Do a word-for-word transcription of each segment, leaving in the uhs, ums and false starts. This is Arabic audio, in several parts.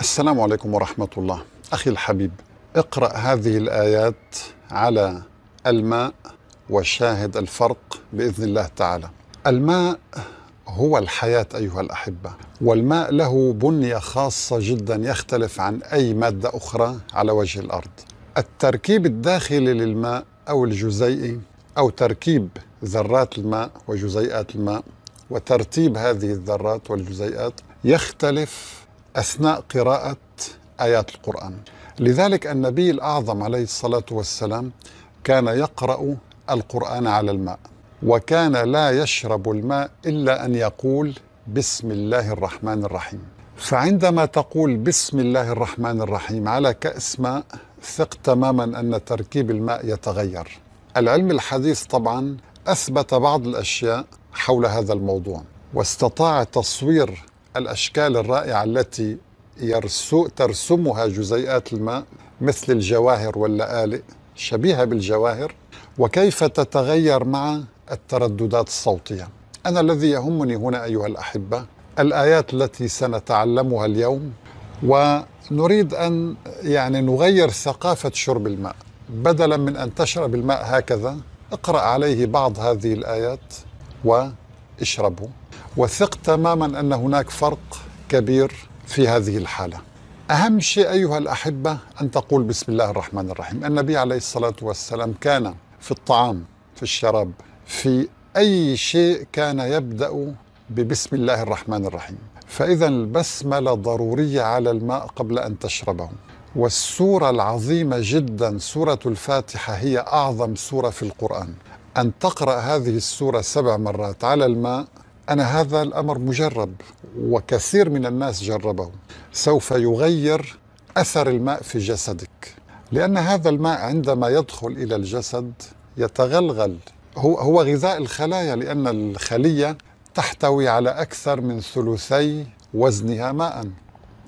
السلام عليكم ورحمة الله. أخي الحبيب، اقرأ هذه الآيات على الماء وشاهد الفرق بإذن الله تعالى. الماء هو الحياة أيها الأحبة، والماء له بنية خاصة جدا يختلف عن أي مادة أخرى على وجه الأرض. التركيب الداخلي للماء أو الجزيئي أو تركيب ذرات الماء وجزيئات الماء وترتيب هذه الذرات والجزيئات يختلف أثناء قراءة آيات القرآن. لذلك النبي الأعظم عليه الصلاة والسلام كان يقرأ القرآن على الماء، وكان لا يشرب الماء إلا أن يقول بسم الله الرحمن الرحيم. فعندما تقول بسم الله الرحمن الرحيم على كأس ماء، ثق تماما أن تركيب الماء يتغير. العلم الحديث طبعا أثبت بعض الأشياء حول هذا الموضوع، واستطاع تصوير الأشكال الرائعة التي ترسمها جزيئات الماء، مثل الجواهر واللآلئ شبيهة بالجواهر، وكيف تتغير مع الترددات الصوتية. أنا الذي يهمني هنا أيها الأحبة الآيات التي سنتعلمها اليوم، ونريد أن يعني نغير ثقافة شرب الماء. بدلا من أن تشرب الماء هكذا، اقرأ عليه بعض هذه الآيات واشربه، وثق تماما أن هناك فرق كبير في هذه الحالة. أهم شيء أيها الأحبة أن تقول بسم الله الرحمن الرحيم. النبي عليه الصلاة والسلام كان في الطعام، في الشراب، في أي شيء كان يبدأ ببسم الله الرحمن الرحيم. فإذا البسملة ضرورية على الماء قبل أن تشربه. والسورة العظيمة جدا سورة الفاتحة هي أعظم سورة في القرآن. أن تقرأ هذه السورة سبع مرات على الماء، أنا هذا الأمر مجرب، وكثير من الناس جربه. سوف يغير أثر الماء في جسدك، لأن هذا الماء عندما يدخل إلى الجسد يتغلغل. هو, هو غذاء الخلايا، لأن الخلية تحتوي على أكثر من ثلثي وزنها ماء.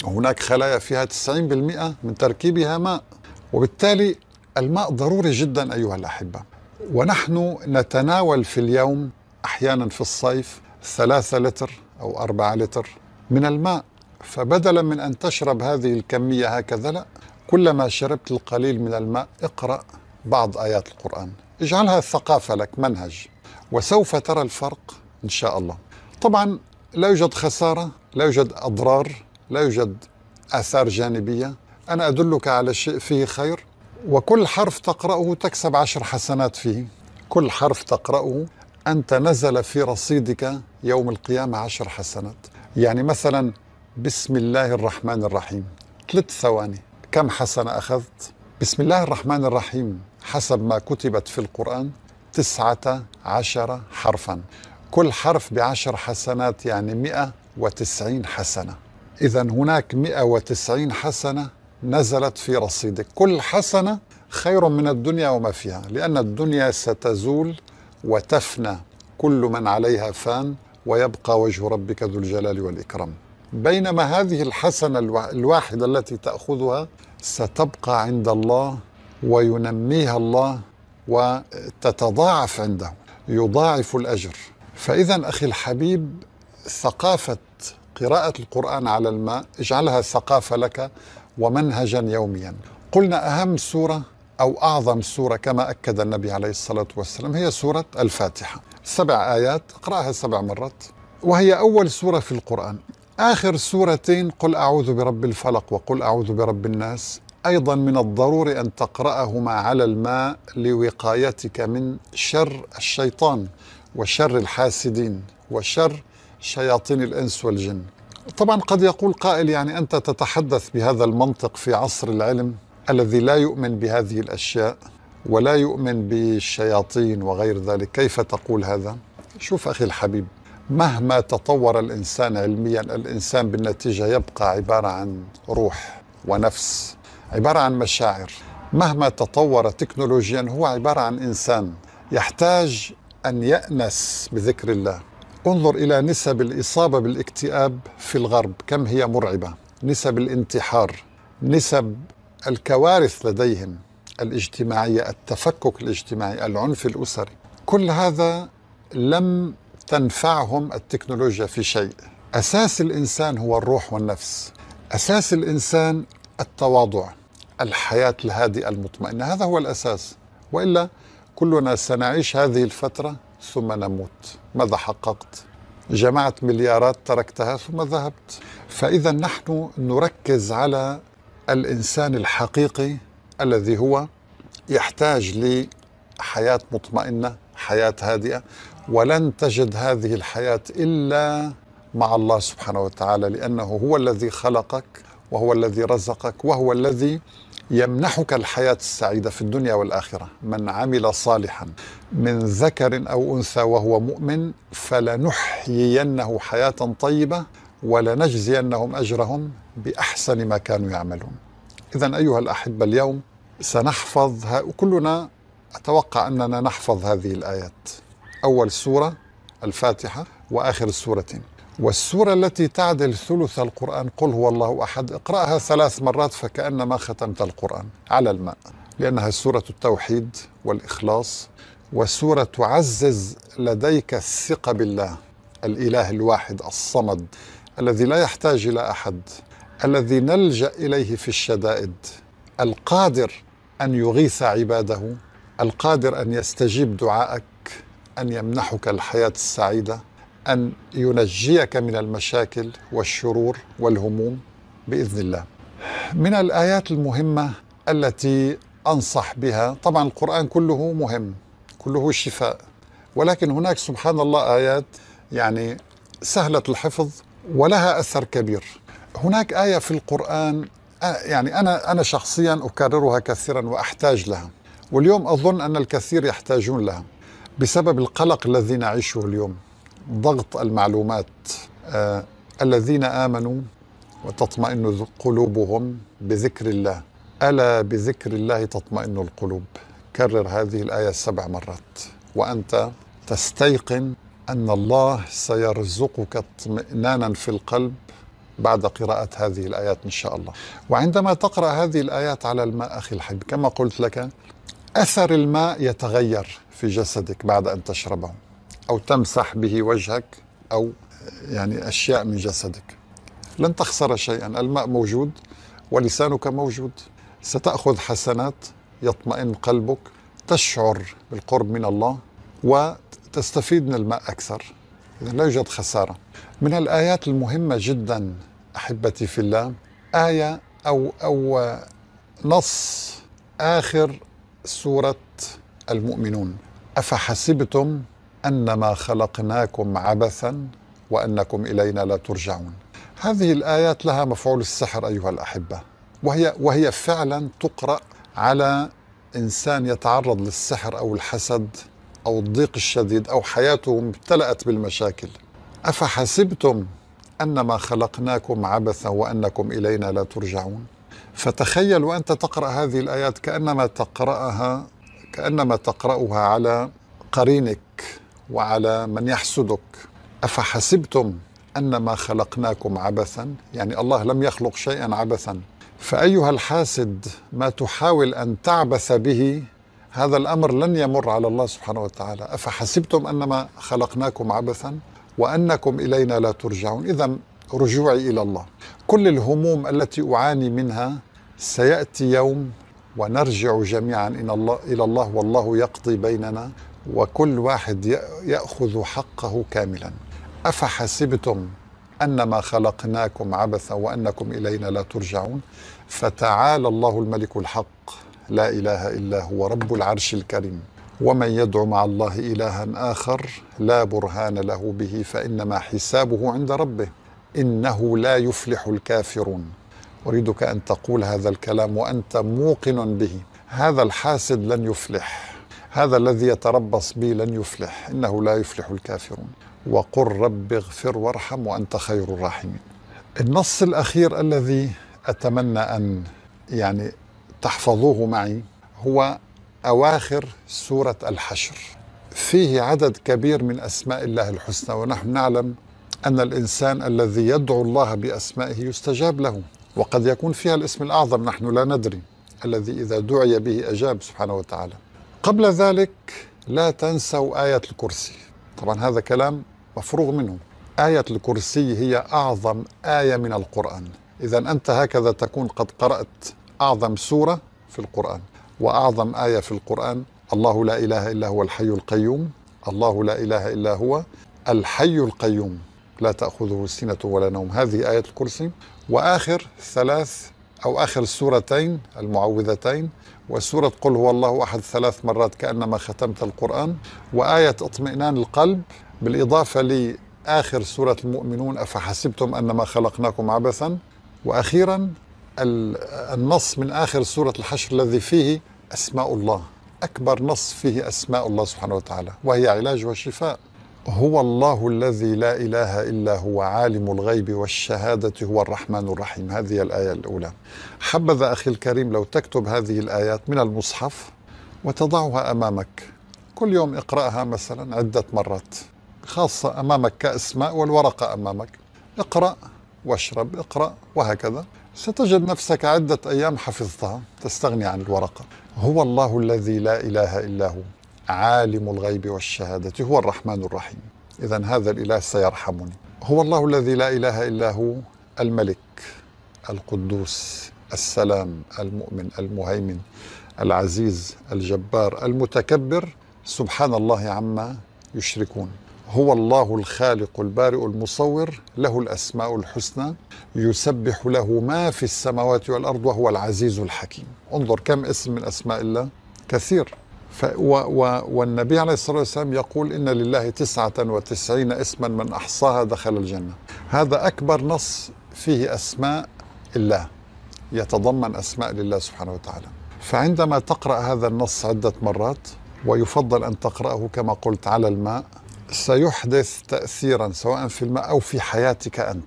هناك خلايا فيها تسعين بالمئة من تركيبها ماء، وبالتالي الماء ضروري جدا أيها الأحبة. ونحن نتناول في اليوم أحيانا في الصيف ثلاثة لتر أو أربعة لتر من الماء. فبدلا من أن تشرب هذه الكمية هكذا، لا، كلما شربت القليل من الماء اقرأ بعض آيات القرآن. اجعلها ثقافة لك، منهج، وسوف ترى الفرق إن شاء الله. طبعا لا يوجد خسارة، لا يوجد أضرار، لا يوجد آثار جانبية. أنا أدلك على شيء فيه خير، وكل حرف تقرأه تكسب عشر حسنات فيه. كل حرف تقرأه أنت نزل في رصيدك يوم القيامة عشر حسنات. يعني مثلا بسم الله الرحمن الرحيم ثلاث ثواني، كم حسنة أخذت؟ بسم الله الرحمن الرحيم حسب ما كتبت في القرآن تسعة عشر حرفا، كل حرف بعشر حسنات، يعني مئة وتسعين حسنة. إذا هناك مئة وتسعين حسنة نزلت في رصيدك. كل حسنة خير من الدنيا وما فيها، لأن الدنيا ستزول وتفنى، كل من عليها فان ويبقى وجه ربك ذو الجلال والإكرام. بينما هذه الحسنة الواحدة التي تأخذها ستبقى عند الله، وينميها الله وتتضاعف عنده، يضاعف الأجر. فإذا أخي الحبيب، ثقافة قراءة القرآن على الماء اجعلها ثقافة لك ومنهجا يوميا. قلنا أهم سورة أو أعظم سورة كما أكد النبي عليه الصلاة والسلام هي سورة الفاتحة. سبع آيات، اقرأها سبع مرات، وهي أول سورة في القرآن. آخر سورتين قل أعوذ برب الفلق وقل أعوذ برب الناس، أيضا من الضروري أن تقرأهما على الماء لوقايتك من شر الشيطان وشر الحاسدين وشر شياطين الإنس والجن. طبعا قد يقول قائل يعني أنت تتحدث بهذا المنطق في عصر العلم الذي لا يؤمن بهذه الأشياء ولا يؤمن بالشياطين وغير ذلك، كيف تقول هذا؟ شوف أخي الحبيب، مهما تطور الإنسان علميا، الإنسان بالنتيجة يبقى عبارة عن روح ونفس، عبارة عن مشاعر. مهما تطور تكنولوجيا هو عبارة عن إنسان يحتاج أن يأنس بذكر الله. انظر إلى نسب الإصابة بالاكتئاب في الغرب كم هي مرعبة، نسب الانتحار، نسب الكوارث لديهم الاجتماعية، التفكك الاجتماعي، العنف الأسري. كل هذا لم تنفعهم التكنولوجيا في شيء. أساس الإنسان هو الروح والنفس. أساس الإنسان التواضع، الحياة الهادئة المطمئنة، هذا هو الأساس، وإلا كلنا سنعيش هذه الفترة ثم نموت. ماذا حققت؟ جمعت مليارات تركتها ثم ذهبت. فإذا نحن نركز على الإنسان الحقيقي الذي هو يحتاج لحياة مطمئنة، حياة هادئة، ولن تجد هذه الحياة إلا مع الله سبحانه وتعالى، لأنه هو الذي خلقك وهو الذي رزقك وهو الذي يمنحك الحياة السعيدة في الدنيا والآخرة. من عمل صالحا من ذكر أو أنثى وهو مؤمن فلنحيينه حياة طيبة ولنجزينهم أجرهم بأحسن ما كانوا يعملون. إذن أيها الأحبة، اليوم سنحفظ كلنا، أتوقع أننا نحفظ هذه الآيات، أول سورة الفاتحة وآخر السورتين. والسورة التي تعدل ثلث القرآن قل هو الله أحد، اقرأها ثلاث مرات فكأنما ختمت القرآن على الماء، لأنها سورة التوحيد والإخلاص، وسورة تعزز لديك الثقة بالله، الإله الواحد الصمد الذي لا يحتاج إلى أحد، الذي نلجأ إليه في الشدائد، القادر أن يغيث عباده، القادر أن يستجيب دعائك، أن يمنحك الحياة السعيدة، أن ينجيك من المشاكل والشرور والهموم بإذن الله. من الآيات المهمة التي أنصح بها، طبعا القرآن كله مهم، كله شفاء، ولكن هناك سبحان الله آيات يعني سهلة الحفظ ولها أثر كبير. هناك آية في القرآن يعني أنا, أنا شخصيا أكررها كثيرا وأحتاج لها، واليوم أظن أن الكثير يحتاجون لها بسبب القلق الذي نعيشه اليوم، ضغط المعلومات. آه الذين آمنوا وتطمئن قلوبهم بذكر الله، ألا بذكر الله تطمئن القلوب. كرر هذه الآية سبع مرات وأنت تستيقن أن الله سيرزقك اطمئنانا في القلب بعد قراءة هذه الآيات إن شاء الله. وعندما تقرأ هذه الآيات على الماء أخي الحبيب، كما قلت لك أثر الماء يتغير في جسدك بعد أن تشربه أو تمسح به وجهك أو يعني أشياء من جسدك، لن تخسر شيئا، الماء موجود ولسانك موجود، ستأخذ حسنات، يطمئن قلبك، تشعر بالقرب من الله وتستفيد من الماء أكثر، إذن لا يوجد خسارة. من الآيات المهمة جدا أحبتي في الله آية أو, أو نص آخر سورة المؤمنون، أفحسبتم أنما خلقناكم عبثا وأنكم إلينا لا ترجعون. هذه الآيات لها مفعول السحر أيها الأحبة، وهي, وهي فعلا تقرأ على إنسان يتعرض للسحر أو الحسد أو الضيق الشديد أو حياته امتلأت بالمشاكل. أفحسبتم أنما خلقناكم عبثا وأنكم إلينا لا ترجعون. فتخيل وأنت تقرأ هذه الآيات كأنما تقرأها كأنما تقرأها على قرينك وعلى من يحسدك. أفحسبتم أنما خلقناكم عبثا، يعني الله لم يخلق شيئا عبثا، فأيها الحاسد ما تحاول أن تعبث به هذا الأمر لن يمر على الله سبحانه وتعالى. أفحسبتم أنما خلقناكم عبثا وأنكم إلينا لا ترجعون، إذا رجوعي إلى الله. كل الهموم التي أعاني منها سيأتي يوم ونرجع جميعا إلى الله والله يقضي بيننا وكل واحد يأخذ حقه كاملا. أفحسبتم أنما خلقناكم عبثا وأنكم إلينا لا ترجعون، فتعالى الله الملك الحق لا إله إلا هو رب العرش الكريم، ومن يدعو مع الله إلها آخر لا برهان له به فإنما حسابه عند ربه إنه لا يفلح الكافرون. أريدك أن تقول هذا الكلام وأنت موقن به، هذا الحاسد لن يفلح، هذا الذي يتربص بي لن يفلح، إنه لا يفلح الكافرون، وقل رب اغفر وارحم وأنت خير الراحمين. النص الأخير الذي أتمنى أن يعني تحفظوه معي هو أواخر سورة الحشر، فيه عدد كبير من أسماء الله الحسنى، ونحن نعلم أن الإنسان الذي يدعو الله بأسمائه يستجاب له، وقد يكون فيها الاسم الأعظم نحن لا ندري، الذي إذا دعي به أجاب سبحانه وتعالى. قبل ذلك لا تنسوا آية الكرسي، طبعا هذا كلام مفروغ منه، آية الكرسي هي أعظم آية من القرآن، إذا أنت هكذا تكون قد قرأت أعظم سورة في القرآن وأعظم آية في القرآن. الله لا إله إلا هو الحي القيوم، الله لا إله إلا هو الحي القيوم لا تأخذه سنة ولا نوم، هذه آية الكرسي. وآخر ثلاث أو آخر سورتين المعوذتين وسورة قل هو الله أحد ثلاث مرات كأنما ختمت القرآن، وآية اطمئنان القلب، بالإضافة لآخر سورة المؤمنون أفحسبتم أنما خلقناكم عبثا، وأخيرا النص من آخر سورة الحشر الذي فيه أسماء الله، أكبر نص فيه أسماء الله سبحانه وتعالى وهي علاج وشفاء. هو الله الذي لا إله إلا هو عالم الغيب والشهادة هو الرحمن الرحيم، هذه الآية الأولى. حبذا أخي الكريم لو تكتب هذه الآيات من المصحف وتضعها أمامك كل يوم، اقرأها مثلا عدة مرات، خاصة أمامك كأسماء والورقة أمامك، اقرأ واشرب اقرأ وهكذا، ستجد نفسك عدة أيام حفظتها، تستغني عن الورقة. هو الله الذي لا إله إلا هو عالم الغيب والشهادة هو الرحمن الرحيم، إذن هذا الإله سيرحمني. هو الله الذي لا إله إلا هو الملك القدوس السلام المؤمن المهيمن العزيز الجبار المتكبر سبحان الله عما يشركون. هو الله الخالق البارئ المصور له الأسماء الحسنى، يسبح له ما في السماوات والأرض وهو العزيز الحكيم. انظر كم اسم من أسماء الله، كثير. ف و و والنبي عليه الصلاة والسلام يقول إن لله تسعة وتسعين اسما من أحصاها دخل الجنة. هذا أكبر نص فيه أسماء الله، يتضمن أسماء لله سبحانه وتعالى. فعندما تقرأ هذا النص عدة مرات، ويفضل أن تقرأه كما قلت على الماء، سيحدث تأثيرا سواء في الماء أو في حياتك أنت.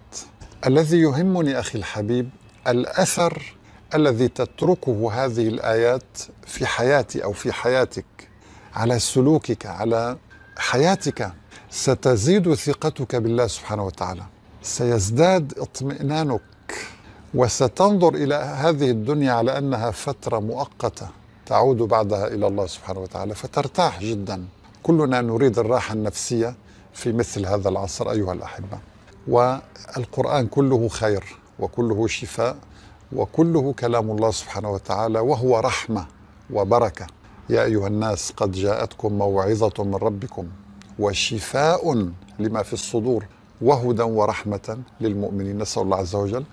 الذي يهمني أخي الحبيب الأثر الذي تتركه هذه الآيات في حياتي أو في حياتك، على سلوكك، على حياتك. ستزيد ثقتك بالله سبحانه وتعالى، سيزداد اطمئنانك، وستنظر إلى هذه الدنيا على أنها فترة مؤقتة تعود بعدها إلى الله سبحانه وتعالى، فترتاح جدا. كلنا نريد الراحة النفسية في مثل هذا العصر أيها الأحبة، والقرآن كله خير وكله شفاء وكله كلام الله سبحانه وتعالى، وهو رحمة وبركة. يا أيها الناس قد جاءتكم موعظة من ربكم وشفاء لما في الصدور وهدى ورحمة للمؤمنين. نسأل الله عز وجل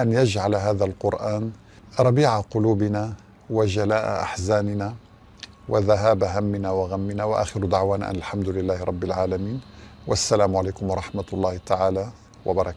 أن يجعل هذا القرآن ربيع قلوبنا وجلاء أحزاننا وذهاب همنا وغمنا. وآخر دعوانا أن الحمد لله رب العالمين، والسلام عليكم ورحمة الله تعالى وبركاته.